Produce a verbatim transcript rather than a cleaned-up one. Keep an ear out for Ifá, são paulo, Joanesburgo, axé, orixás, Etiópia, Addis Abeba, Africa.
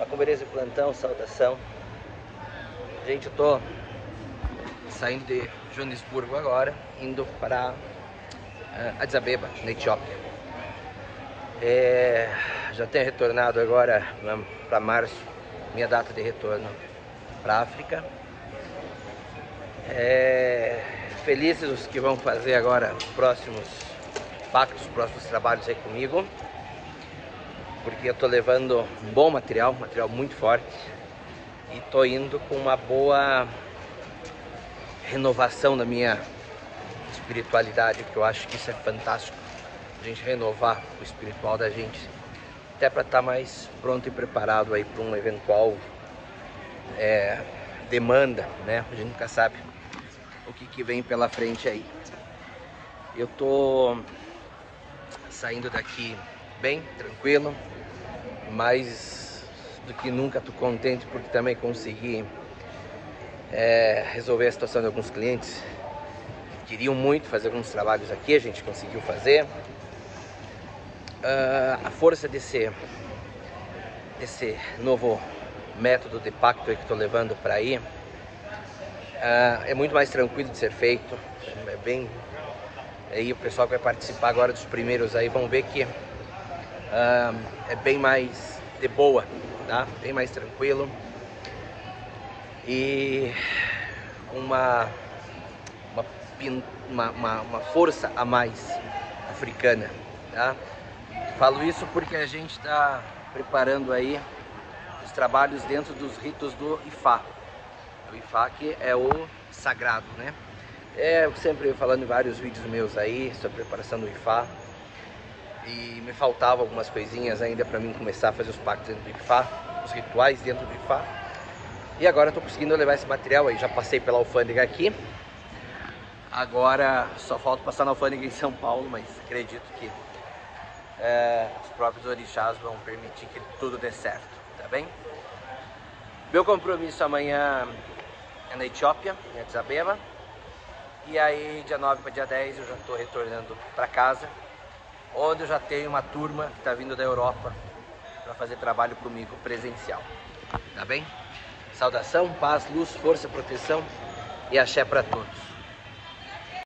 Macumbeirês de plantão, saudação. Gente, eu tô saindo de Joanesburgo agora, indo para uh, Addis Abeba, na Etiópia. É, já tenho retornado agora para março, minha data de retorno para a África. É, felizes os que vão fazer agora os próximos pactos, os próximos trabalhos aí comigo, porque eu tô levando um bom material, material muito forte, e tô indo com uma boa renovação da minha espiritualidade, que eu acho que isso é fantástico, a gente renovar o espiritual da gente, até para estar mais pronto e preparado aí para um eventual é, demanda, né? A gente nunca sabe o que, que vem pela frente aí. Eu tô saindo daqui bem, tranquilo, mais do que nunca tô contente, porque também consegui é, resolver a situação de alguns clientes que queriam muito fazer alguns trabalhos aqui, a gente conseguiu fazer. Uh, a força desse, desse novo método de pacto aí que tô levando para aí uh, é muito mais tranquilo de ser feito, é bem... Aí o pessoal que vai participar agora dos primeiros aí vão ver que uh, é bem mais de boa, tá? Bem mais tranquilo e uma uma, uma, uma, uma força a mais africana, tá? Falo isso porque a gente está preparando aí os trabalhos dentro dos ritos do Ifá. O Ifá que é o sagrado, né? É, eu sempre falando em vários vídeos meus aí sobre a preparação do Ifá, e me faltavam algumas coisinhas ainda para mim começar a fazer os pactos dentro do Ifá, os rituais dentro do Ifá, e agora eu tô conseguindo levar esse material aí, já passei pela alfândega aqui, agora só falta passar na alfândega em São Paulo, mas acredito que é, os próprios orixás vão permitir que tudo dê certo, tá bem? Meu compromisso amanhã é na Etiópia, em Addis Abeba. E aí, dia nove para dia dez, eu já estou retornando para casa, onde eu já tenho uma turma que está vindo da Europa para fazer trabalho comigo presencial, tá bem? Saudação, paz, luz, força, proteção e axé para todos.